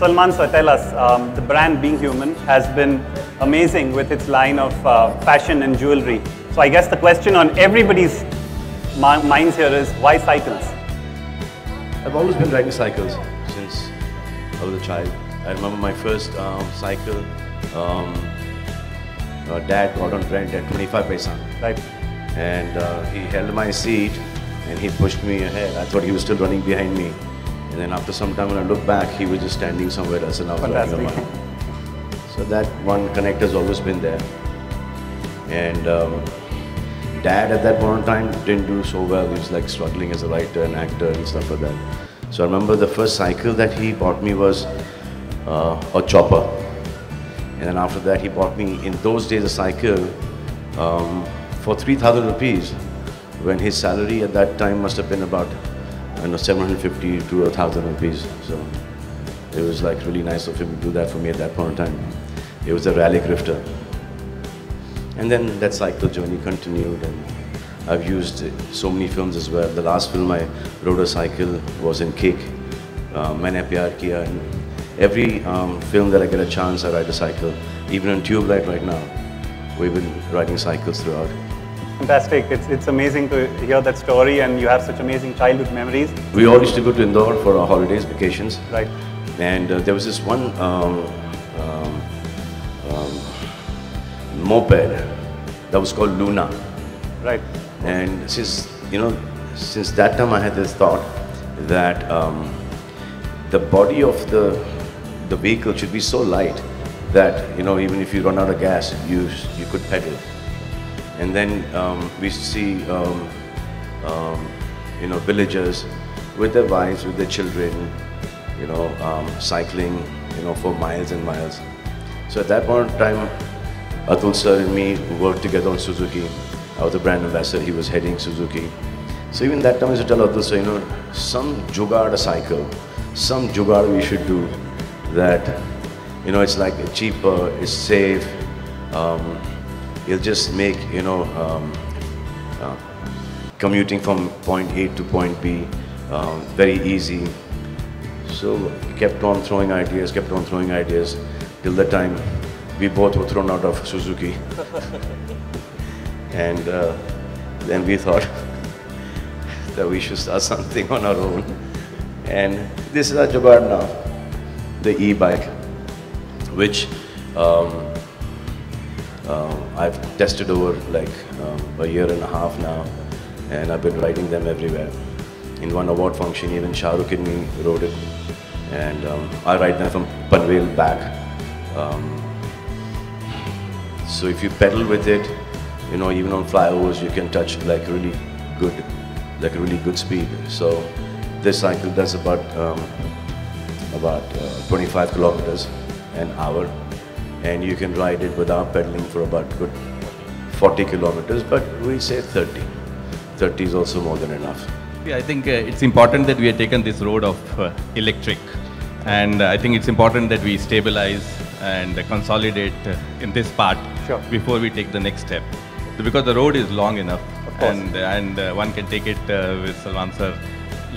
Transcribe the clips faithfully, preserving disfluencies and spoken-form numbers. Salman, so tell us, um, the brand Being Human has been amazing with its line of uh, fashion and jewelry. So I guess the question on everybody's minds here is, why cycles? I've always been riding cycles since I was a child. I remember my first um, cycle, um, uh, dad got on rent at twenty-five paisa. Right. And uh, he held my seat and he pushed me ahead. I thought he was still running behind me. And then after some time when I looked back, he was just standing somewhere else and I was riding around. So that one connect has always been there. And um, Dad at that point in time didn't do so well. He was like struggling as a writer and actor and stuff like that. So I remember the first cycle that he bought me was uh, a chopper. And then after that he bought me, in those days, a cycle um, for three thousand rupees, when his salary at that time must have been about, I don't know, seven hundred fifty to a thousand rupees. So it was like really nice of him to do that for me at that point in time. It was a rally grifter. And then that cycle journey continued, and I've used so many films as well. The last film I rode a cycle was in Kick, uh, Maine Pyar Kiya. Every um, film that I get a chance, I ride a cycle. Even on Tubelight right now, we've been riding cycles throughout. Fantastic. It's, it's amazing to hear that story, and you have such amazing childhood memories. We all used to go to Indore for our holidays, vacations. Right. And uh, there was this one um, um, um, moped that was called Luna. Right. And since, you know, since that time I had this thought that um, the body of the, the vehicle should be so light that, you know, even if you run out of gas, you, you could pedal. And then um, we see, um, um, you know, villagers with their wives, with their children, you know, um, cycling, you know, for miles and miles. So at that point in time, Atul sir and me worked together on Suzuki. I was the brand ambassador, he was heading Suzuki. So even that time I used to tell Atul sir, you know, some jugaad a cycle, some jugaad we should do that, you know, it's like cheaper, it's safe, um, it'll just make, you know, um, uh, commuting from point A to point B um, very easy. So we kept on throwing ideas, kept on throwing ideas till the time we both were thrown out of Suzuki. And uh, then we thought that we should start something on our own. And this is our Jabbar now, the e-bike, which um, um, I've tested over like um, a year and a half now, and I've been riding them everywhere. In one award function, even Shah Rukh and me rode it. And um, I ride them from Panvel back. Um, So if you pedal with it, you know, even on flyovers, you can touch like really good, like really good speed. So this cycle does about um, about uh, twenty-five kilometers an hour, and you can ride it without pedaling for about good forty kilometers. But we say thirty. thirty is also more than enough. Yeah, I think uh, it's important that we have taken this road of uh, electric, and uh, I think it's important that we stabilize and consolidate in this part, sure, before we take the next step. Because the road is long enough, and and uh, one can take it uh, with Salman sir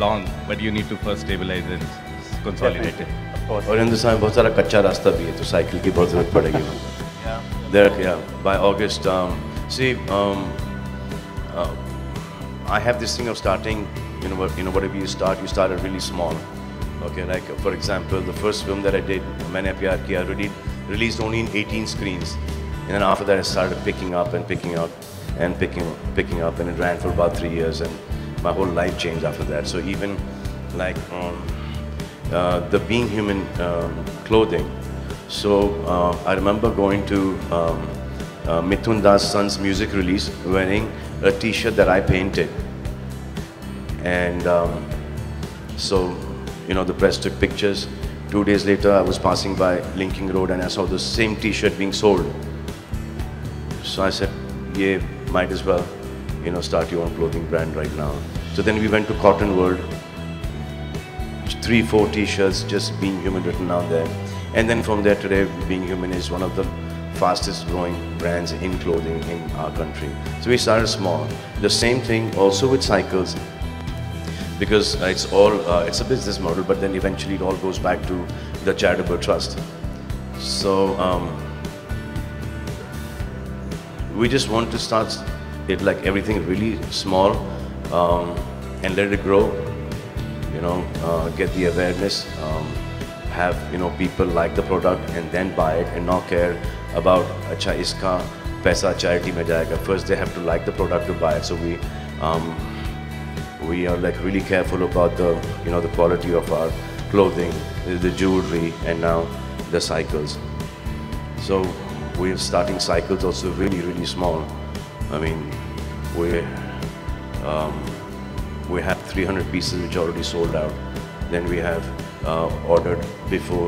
long, but you need to first stabilize and consolidate it. Of course. And in this time, बहुत सारा कच्चा रास्ता भी है, तो cycle की बहुत जरूरत पड़ेगी. Yeah. There, yeah. By August, um, see, um, uh, I have this thing of starting. You know, you know, whatever you start, you start really small. Okay, like for example, the first film that I did, Maine Pyar Kiya, I released only in eighteen screens. And then after that I started picking up and picking up and picking picking up, and it ran for about three years and my whole life changed after that. So even like um, uh, the Being Human um, clothing. So uh, I remember going to um, uh, Mithuna's son's music release wearing a t-shirt that I painted. And um, so, you know, the press took pictures. Two days later, I was passing by Linking Road and I saw the same t-shirt being sold. So I said, yeah, might as well, you know, start your own clothing brand right now. So then we went to Cotton World. Three, four t-shirts, just Being Human written out there. And then from there today, Being Human is one of the fastest growing brands in clothing in our country. So we started small. The same thing also with cycles. because it's all uh, it's a business model, but then eventually it all goes back to the charitable trust. So um, we just want to start it like everything really small um, and let it grow. You know, uh, get the awareness, um, have you know people like the product and then buy it and not care about acha iska paisa charity mein jayega. First they have to like the product to buy it. So we um, we are like really careful about the you know the quality of our clothing, the jewelry, and now the cycles. So we're starting cycles also really really small. I mean, we um, we have three hundred pieces which are already sold out. Then we have uh, ordered before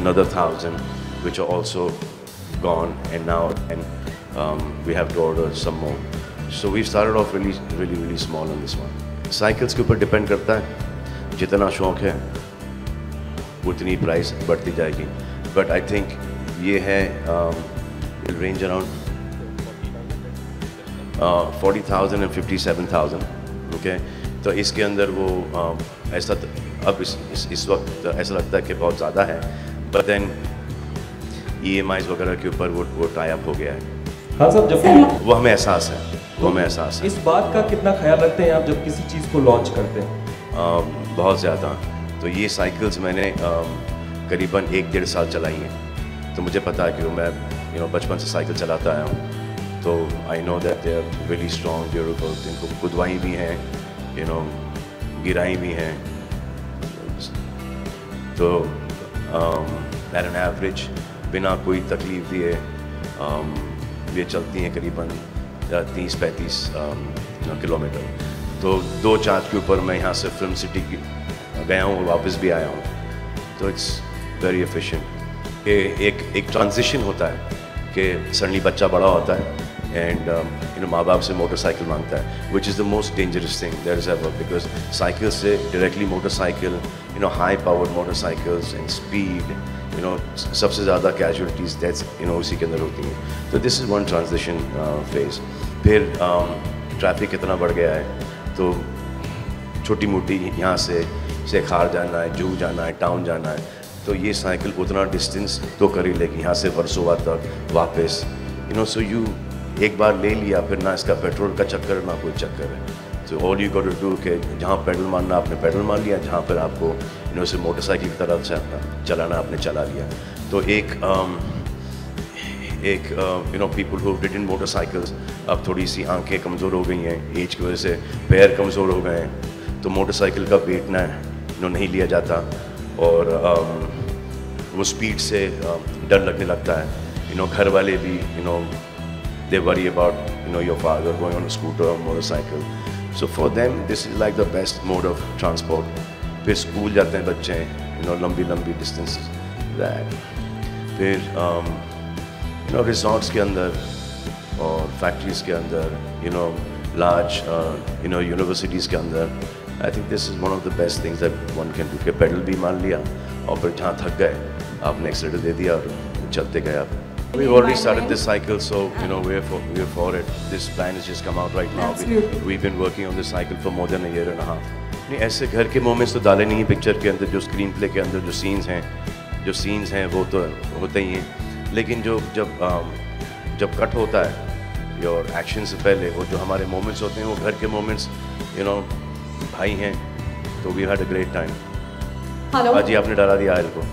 another thousand which are also gone, and now and um, we have to order some more. So we started off really really really small on this one. Cycles के ऊपर depend करता है, जितना शौक है उतनी price बढ़ती जाएगी, बट आई थिंक ये है range around forty thousand and fifty seven thousand. Okay, तो इसके अंदर वो uh, ऐसा अब इस, इस, इस वक्त ऐसा लगता है कि बहुत ज़्यादा है, but then EMIs वगैरह के ऊपर वो वो टाई अप हो गया है. हाँ साहब, जब वो हमें एहसास है, वो हमें एहसास है. इस बात का कितना ख्याल रखते हैं आप जब किसी चीज़ को लॉन्च करते हैं? आ, बहुत ज़्यादा. तो ये साइकिल्स मैंने आ, करीबन एक डेढ़ साल चलाई हैं, तो मुझे पता है कि मैं यू नो बचपन से साइकिल चलाता आया हूँ, तो I know that they are really strong, beautiful. इनको कुदवाई भी हैं, यू नो गिराई भी हैं, तो एट एन एवरेज बिना कोई तकलीफ दिए ये चलती हैं करीबन तीस पैंतीस किलोमीटर. तो दो चार्ज के ऊपर मैं यहाँ से फिल्म सिटी गया हूँ और वापस भी आया हूँ, तो इट्स वेरी एफिशिएंट. एक एक ट्रांजिशन होता है कि सडनली बच्चा बड़ा होता है एंड यू नो माँ बाप से मोटरसाइकिल मांगता है, which is the most dangerous thing there is ever, because cycle से directly motorcycle, you know high powered motorcycles and speed, you know सबसे ज़्यादा कैजुअलिटीज़ डेथ्स यू नो उसी के अंदर होती हैं. तो this is one transition phase. फिर ट्रैफिक इतना बढ़ गया है, तो छोटी मोटी यहाँ से सेखार जाना है, जू जाना है, टाउन जाना है, तो ये साइकिल उतना डिस्टेंस तो कर ही लेगी यहाँ से वर्सोवा तक वापस, यू नो. सो यू एक बार ले लिया, फिर ना इसका पेट्रोल का चक्कर ना कोई चक्कर है. तो all you got to do के जहाँ पेडल मारना आपने पेडल मार लिया, जहाँ पर आपको यू नो से मोटरसाइकिल की तरफ से चलाना आपने चला लिया. तो एक um, एक you know people who ridden motorcycles अब थोड़ी सी आंखें कमज़ोर हो गई हैं एज की वजह से, पैर कमज़ोर हो गए हैं, तो मोटरसाइकिल का वेट ना नो नहीं लिया जाता, और um, वो स्पीड से um, डर लगने लगता है. यू नो घर वाले भी you know they worry about you know your father going on scooter और motorcycle. So for them, this is like the best mode of transport. फिर स्कूल जाते हैं बच्चे, you know, लंबी लंबी distances. That. फिर um, you know, resorts के अंदर और factories के अंदर, you know, large, uh, you know, universities के अंदर. I think this is one of the best things that one can do. के pedal भी मान लिया, और फिर जहाँ थक गए, आपने accelerator दे दिया और चलते गए आप. We've already started this cycle, so you know we're for we're for it. This plan has just come out right now. Absolutely. We, we've been working on this cycle for more than a year and a half. नहीं, ऐसे घर के moments तो डाले नहीं picture के अंदर, जो screen play के अंदर जो scenes हैं, जो scenes हैं वो तो होते ही हैं, लेकिन जो जब जब cut होता है, your action से पहले वो जो हमारे moments होते हैं वो घर के moments, you know, भाई हैं, तो we had a great time. Hello. आज ही आपने डाला दिया आयल को.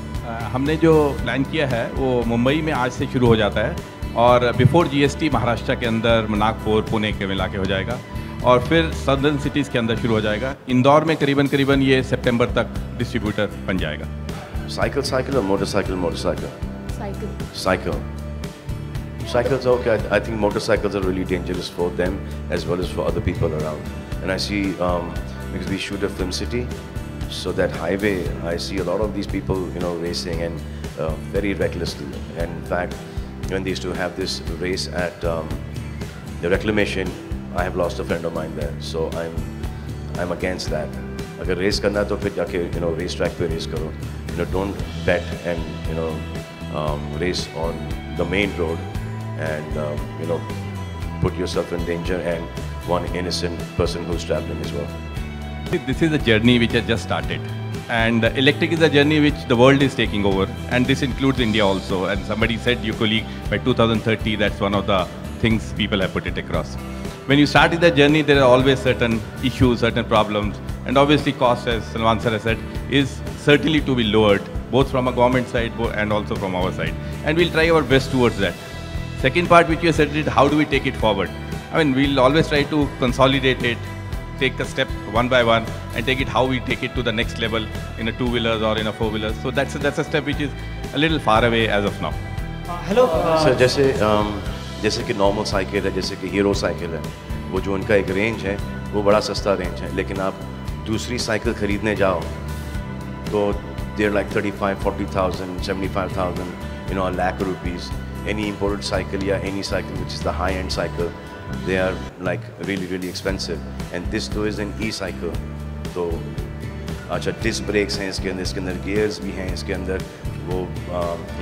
हमने जो प्लान किया है वो मुंबई में आज से शुरू हो जाता है, और बिफोर जीएसटी महाराष्ट्र के अंदर नागपुर पुणे के मिला के हो जाएगा, और फिर सदर्न सिटीज़ के अंदर शुरू हो जाएगा. इंदौर में करीबन करीबन ये सितंबर तक डिस्ट्रीब्यूटर बन जाएगा. साइकिल साइकिल और motorcycle motorcycle cycle cycle cycles. Okay, I think motorcycles are really dangerous for them as well as for other people around. And I see because we shoot a film city. So that highway, I see a lot of these people, you know, racing and uh, very recklessly. And in fact, when they used to have this race at um, the reclamation, I have lost a friend of mine there. So I'm, I'm against that. Agar race karna to phir jaake, you know, race track pe race karo. You know, don't bet and you know, um, race on the main road, and um, you know, put yourself in danger and one innocent person who's traveling as well. This is a journey which has just started, and electric is a journey which the world is taking over, and this includes India also. And somebody said, your colleague, by two thousand thirty, that's one of the things people have put it across. When you start in the journey, there are always certain issues, certain problems, and obviously cost, as Salman sir has said, is certainly to be lowered, both from a government side and also from our side. And we'll try our best towards that. Second part which you said is, how do we take it forward? I mean, we'll always try to consolidate it, take the step one by one and take it how we take it to the next level in a two-wheelers or in a four-wheelers. So that's a, that's a step which is a little far away as of now. Uh, hello. So, जैसे um, जैसे कि normal cycle है, जैसे कि hero cycle है, वो जो उनका एक range है, वो बड़ा सस्ता range है. लेकिन आप दूसरी cycle खरीदने जाओ, तो they're like thirty-five, forty thousand, seventy-five thousand, you know, a lakh rupees. Any imported cycle या any cycle which is the high-end cycle, they are like really, really expensive. And this too is an e-cycle. So, अच्छा disc brakes हैं इसके अंदर, इसके अंदर gears भी हैं, इसके अंदर वो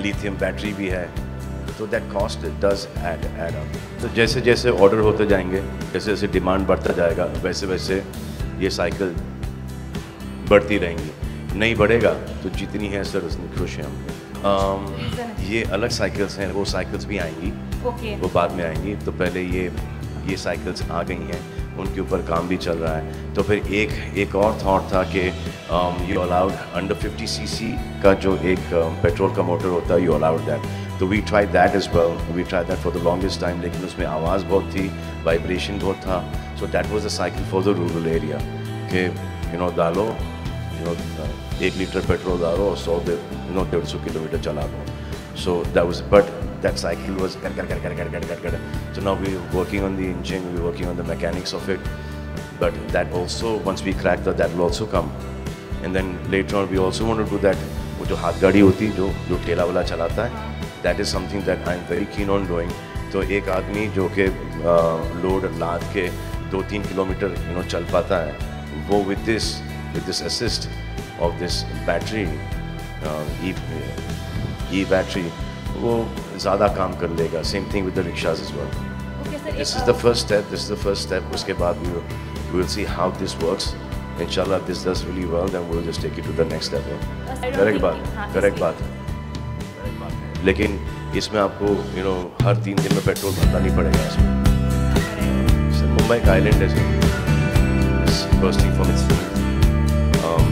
lithium battery भी है. So that cost does add add up. So जैसे जैसे order होते जाएंगे, जैसे जैसे demand बढ़ता जाएगा, वैसे वैसे ये cycle बढ़ती रहेंगी. नहीं बढ़ेगा तो जितनी है सर उसमें खुश हैं हम. ये अलग cycles हैं, वो cycles भी आएंगी. वो बाद में आएंगी. तो पहले ये ये cycles आ गई हैं, उनके ऊपर काम भी चल रहा है. तो फिर एक एक और thought था कि you allowed under fifty c c का जो एक petrol का motor होता है, you allowed that. तो we tried that as well. We tried that for the longest time. लेकिन उसमें आवाज़ बहुत थी, vibration बहुत था. So that was the cycle for the rural area. कि you know डालो, you know एक लीटर petrol डालो और सौ दे you know डेढ़ सौ किलोमीटर चला दो. So that was but that cycle was cut, cut, cut, cut, cut, cut, cut. So now we're working on the engine, we're working on the mechanics of it. But that also, once we crack that, that will also come. And then later on, we also want to do that. वो जो हाथ गाड़ी होती, जो जो ठेला वाला चलाता है, that is something that I'm very keen on doing. तो एक आदमी जो के load लाद के दो तीन किलोमीटर you know चल पाता है, वो with this with this assist of this battery, e e battery, वो ज़्यादा काम कर लेगा. Same thing with the rickshaws as well. Okay, sir, this is the first step. This is the first step. उसके बाद we will, we will see how this works. Inshallah, if this does really well, then we will just take it to the next level. Correct बात, correct बात. लेकिन इसमें आपको you know हर तीन दिन में पेट्रोल भरना नहीं पड़ेगा इसमें. सर मुंबई का आइलैंड है sir. It's bursting from its roof. Um,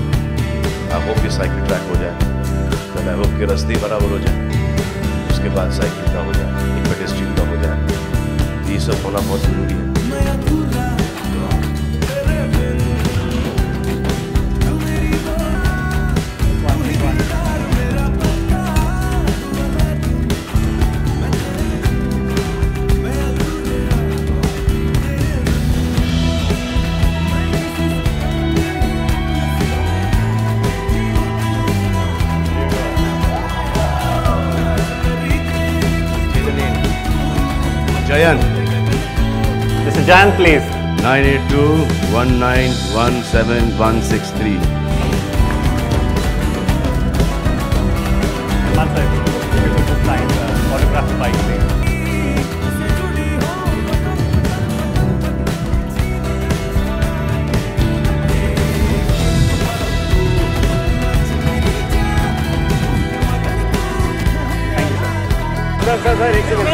I hope your cycle track हो जाए. Then I hope के रास्ते बराबर हो जाए. के बाद साइकिल का हो जाए, एक पेडेस्ट्रियन का हो जाए, ये सब होना बहुत जरूरी है. Jayan. Mister Jayan, please. nine eight two one nine one seven one six three. Salman sir, you could just sign the autograph bike, please. Thank you, sir. Sir, sir,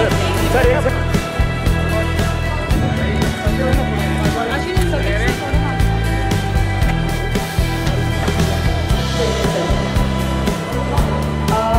sir, sir, sir, sir.